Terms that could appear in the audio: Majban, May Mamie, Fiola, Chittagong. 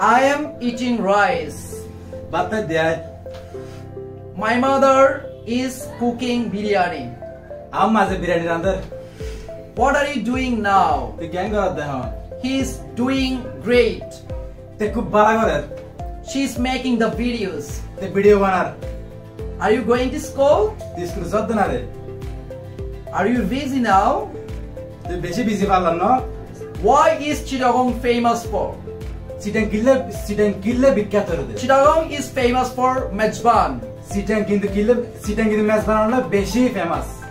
I am eating rice. But dad, my mother is cooking biryani. Amma se biryani rander. What are you doing now? The gang got the He's doing great. The cook baragar. She's making the videos. The video banner. Are you going to school? This crusadana. Are you busy now? The busy baller no. Why is Chittagong famous for? Chittagong bikkyathorode. Chittagong is famous for Majban. Chittagong in the Majban beshi famous.